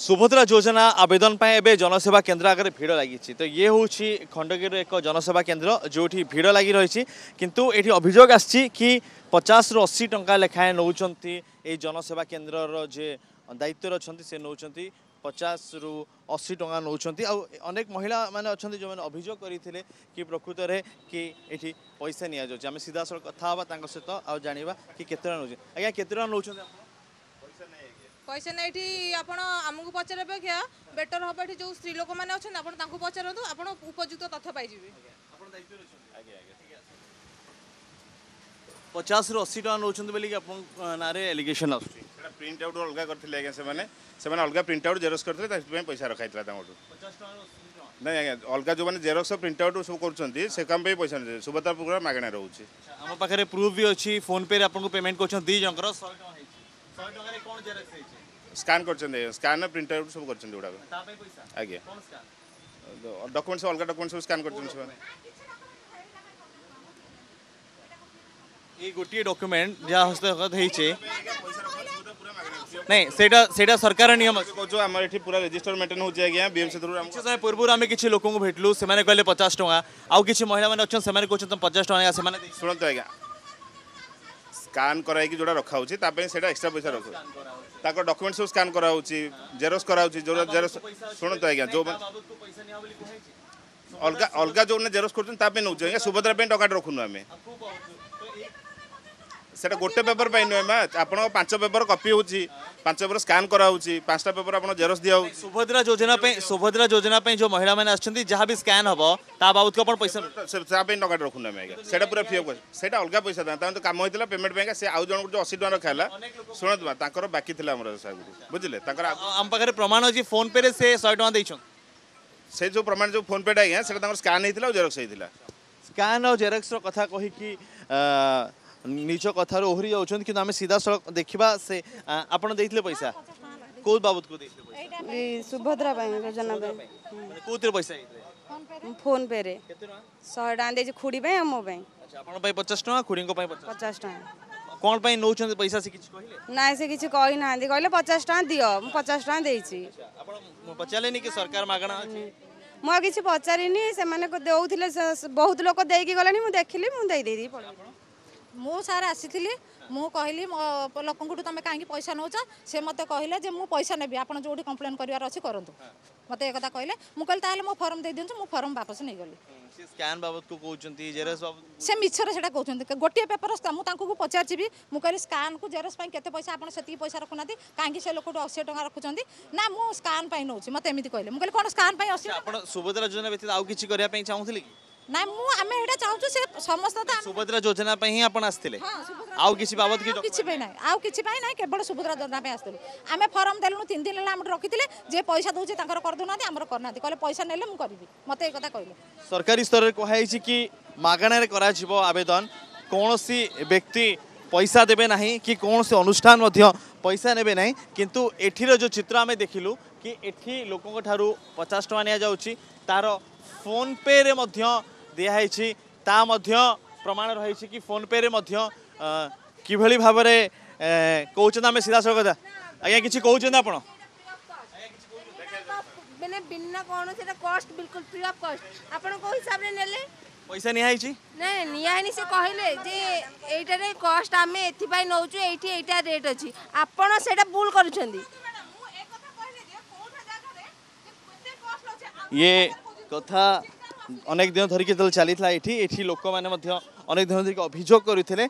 सुभद्रा योजना आवेदन पर जनसेवा केन्द्र आगे भिड़ लगी तो ये हूँ खंडगिरी एक जनसेवा केन्द्र जो भिड़ लगी रही किंतु ये अभियोग आसी कि 50 रु 80 टंका लेखाएं नौ जनसेवा केन्द्र जे दायित्व अच्छा से नौ 50 रु 80 टका नौकरी आनेक महिला मैंने अच्छा जो मैंने अभियोग करते कि प्रकृत में कि ये पैसा नि आम सीधा सड़क कथा हाँ सहित आज जाना कि आज्ञा के पैसा नहीं आमको पचार अपेक्षा बेटर हम ये जो स्त्री लोक मैंने अच्छा आपको पचारत आपयुक्त तथ्य पाई 50 रु 80 टका नौकर ना एलिगेसन आ प्रिंट आउट अलग करते से माने अलग प्रिंट आउट जेरोक्स करते पैसा रखा ना अलग जो मैंने जेरोक्स प्रिंट आउट सब कर पैसा नहीं सुभद्रा प्रोग्राम मागणा रोचे आम पाखे प्रूफ भी अच्छी फोन पे आपको पेमेंट कर दी जंकर 100 स्कान कर स्कान प्रिंट आउट सब कर डॉक्यूमेंट अलग डॉक्यूमेंट सब स्कान कर गोटे डॉक्यूमेंट जहाँ हस्तगत नहीं सेटा सरकार नियम जो आम पूरा रजिस्टर मेंटेन हो जाए बीएमसी से पूर्व आम किसी लोक भेटलु से कहले 50 टका आउ कि महिला मैंने अच्छा से कहते तुम 50 टका शुणु आज्ञा स्कान कराई जोटा रखा होता एक्सट्रा पैसा रखा डॉक्यूमेंट सब स्कान करा जेरोक्स करा जेरोक्स शुणु आज्ञा जो अलग अलग जो जेरोक्स कर नौ सुभद्रा टका रखुनु आम सेटा गोटे पेपर पर नुहे आप 5 पेपर कॉपी हो 5 पेपर स्कान करा 5टा पेपर आप जेरोक्स दिया सुभद्रा योजना सुभद्रा योजना जो महिला मैंने आछंती जहाँ भी स्कान हम ता बाबत को पैसा नगद रखुन आम आज से पूरा फ्री ऑफ से अलग पैसा था तो कम होता पेमेंट पर से आज जन जो 80 टका रखाला शुणु बाकी बुझे आम पाखे प्रमाण अच्छी फोन पे से 100 टका दे से जो प्रमाण जो फोन पे आज्ञा से स्कान होता जेरोक्स होता स्कान और जेरोक्स कथा कहीकि निज कथार ओहरी जाऊँ कि आम सीधा सड़क देखा से आपड़ देते पैसा कौ बाबद को सुभद्रा योजना कौन पैसा फोन पे 100 टका दे खुड़ी मो आप 50 टका खुड़ी 50 टका कौन पर नौ पैसा से ना से किसी कहना कहले 50 टका दि 50 टका देती पचारे कि सरकार मागणा मुझे किसी पचारिनी से दौले बहुत लोग देकी गले देखिली मुझे मु सार आसी मु कहली लोक तुम कहीं पैसा नौच से मत कहले मु पैसा नेबी आप जो कंप्लेन करार अच्छी करूँ मत एक कहले मुझे मो फर्म दे दिखाँ मु फर्म वापस नहीं गली स्कैन बाबत को कहउछंती जेरस बाबत से मिछर सेटा कहउछंती गोटे पेपर मु तांको पचार छी मु कहली स्कैन को जेरस पई केते पैसा आपन सेती पैसा रखुनाती कांकी से लोकटो 80 टका रखुछंती ना मु स्कैन पई नउची मते एमिति कहले मु कहली कोन स्कैन पई 80 आपन सुभद्रा योजना बेति आउ किछि करिया पई चाहुथली कि ना मु आमे हेडा चाहुछु से समस्त सुभद्रा योजना पे ही आपन आस्थिले आउ किछि बाबत कि किछि पे नै आउ किछि पे नै केवल सुभद्रा योजना पे आस्थिले आमे फॉर्म देलनु 3 दिन ला हम रखिथिले जे पैसा दोचे तांकर कर दोनाती हमर करनाती कहले पैसा नेले मु करबी मते ए कथा कहले सरकारी स्तर रे कहै छि कि मागणा रे करा जिवो आवेदन कोनोसी व्यक्ति पैसा देबे नाही कि कोनोसी अनुष्ठान मध्य पैसा नेबे नाही किंतु एठीर जो चित्र आमे देखिलु कि एठी लोकंक थारु 50 टका निया जाउची तारो फोन पे रे मध्य दिखाई प्रमाण रही कि फोन पे कि भाव में कौन आम सीधा सड़क आज्ञा किसी कहते आप बिना कौन से कॉस्ट बिल्कुल फ्री ऑफ कॉस्ट आपन को हिसाब रे नेले पैसा निया हिची नहीं निया हिनी से कहले जे एटा रे कॉस्ट आमे एथि पाई नौचु एठी एटा रेट अछि आपन सेटा भूल करूछंदी मु एक कथा कहले जे कोन जगह रे जे कते कॉस्ट अछि ये कथा अनेक दिन धरिक चली लोक मैंने अनेक दिन धरिक अभियोग करते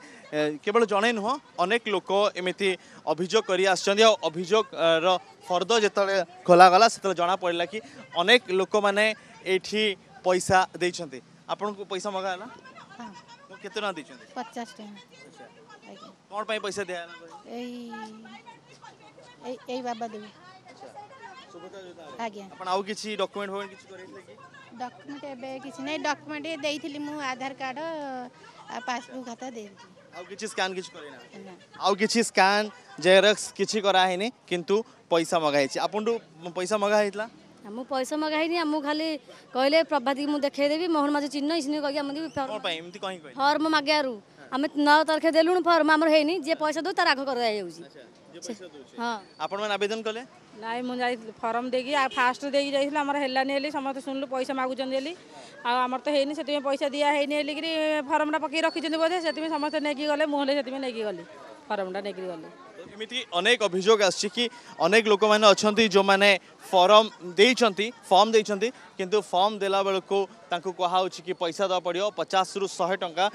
केवल जड़े नुह अनेक लोक एमती अभियोग कर अभियोग फर्द जो खोलगला से जना पड़ा कि अनेक लोक मैंने ये पैसा देते आपण को पैसा मगाला के 50 टका कौन पैसा दिया अपन आउ किछि डॉक्यूमेंट होवन किछि करैले कि डॉक्यूमेंट एबे किछि नै डॉक्यूमेंट देइथिली मु आधार कार्ड आ पासबुक खाता दे आउ किछि स्कैन किछि करैना आउ किछि स्कैन जेरक्स किछि करा हैनी किंतु पैसा मगाई छि अपन दु पैसा मगा हितला हमु पैसा मगाइनी हमु खाली कहले प्रभाती मु देखै देबी मोहन माझी चिन्ह इसने कहकी हमनी फॉर्म पाई एमती कहि फॉर्म मागे आरु आम 9 तारीख देलुण फर्म आम है जे पैसा दो तार आग कर हाँ आवेदन कले नाई मुझे फर्म देगी फास्ट देगी जानी समस्त सुनलु पैसा मागुच आमर तो है से पैसा दिया है फर्मटा पकई रखी बोधे से समस्त नहीं गले मुझे से नहीं गली फर्मटा नहीं गली एमती अनेक अभियोग आनेक लोक मैंने अच्छा जो मैंने फॉर्म देखते किंतु फॉर्म देला बेलू कहा कि पैसा दवा पड़ो 50 रु 100 टंका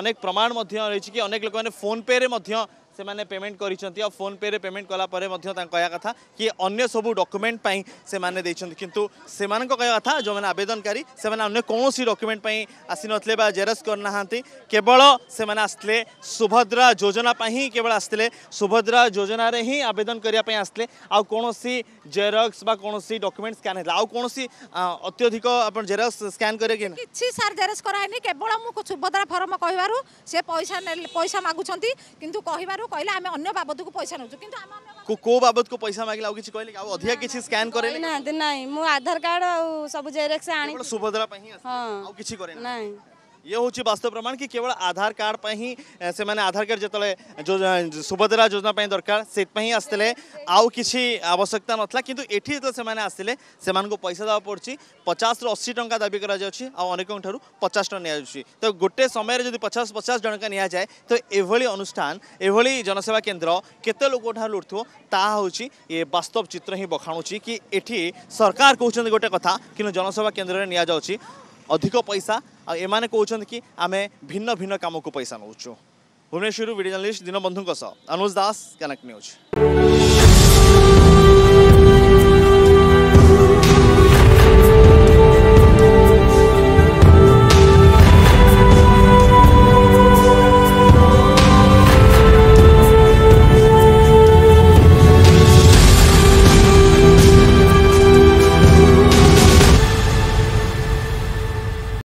अनेक प्रमाण रही कि अनेक लोक मैंने फोन पे रे से मैंने पेमेंट करिसेंती और फोन पे रे पेमेंट कला परे मध्य तां कया कथा कि अन्य सबू डॉक्यूमेंट पई से माने देइछन किंतु से मान को कया कथा जो माने आवेदनकारी से माने अन्य कोनोसी डॉक्यूमेंट पई आसी नथले बा जेरस करनाहांती केवल से माने आसले सुभद्रा योजना पई केवल आसले सुभद्रा योजना रे ही आवेदन करिया पई आसले आ कोनोसी जेरॉक्स बा कोनोसी डॉक्यूमेंट स्कैन हेला आ कोनोसी अत्यधिक अपन जेरॉक्स स्कैन करे कि किछि सर जेरॉक्स कराय नै केवल मु सुभद्रा फॉर्म कहिवारु से पैसा मागुछंती किंतु कहिवारु कहला आमे अन्य बाबद को पैसा नउछु किंतु आमे को बाबद को पैसा मागला किछि कहले आ अधिया किछि स्कैन करेले ना नाही मु आधार कार्ड आ सब जेरेक्स आनी सुभद्रा पई आ किछि करे नाही ये होछि वास्तव प्रमाण कि केवल आधार कार्ड पई ही से माने आधार कार्ड जतले जो सुभद्रा योजना पई दरकार सेत पई आस्तले आ किछि आवश्यकता नथला किंतु एठी तो से माने आस्तले से मान को पैसा दाव पड़छि 50 रु 80 टंका दाबी करा जाउछि आ अनेकन थारु 50 टन निया जाउछि तो गोटे समय रे जदि 50 जनका निया जाय तो एभली अनुष्ठान एभली जनसेवा केंद्र केते लोक उठा लुठथो ता होछि ये वास्तव चित्र ही बखाणुछि कि एठी सरकार कहउछन गोटे कथा किन जनसेवा केंद्र रे निया जाउछि अधिक पैसा आ एमाने कहते कि आमे भिन्न भिन्न काम को पैसा नौचु। Bhubaneswar video journalist Dinabandhu Anuj Das Kanak news.